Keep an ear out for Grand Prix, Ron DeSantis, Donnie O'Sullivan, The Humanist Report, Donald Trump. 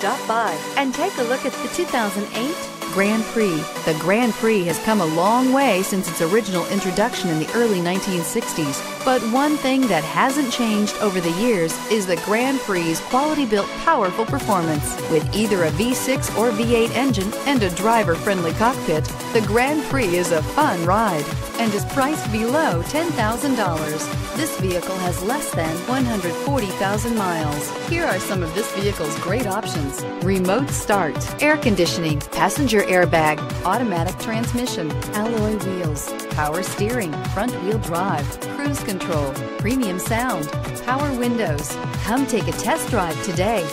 Stop by and take a look at the 2008 Grand Prix. The Grand Prix has come a long way since its original introduction in the early 1960s, but one thing that hasn't changed over the years is the Grand Prix's quality-built, powerful performance. With either a V6 or V8 engine and a driver-friendly cockpit, the Grand Prix is a fun ride and is priced below $10,000. This vehicle has less than 140,000 miles. Here are some of this vehicle's great options: remote start, air conditioning, passenger airbag, automatic transmission, alloy wheels, power steering, front-wheel drive, cruise control, premium sound, power windows. Come take a test drive today.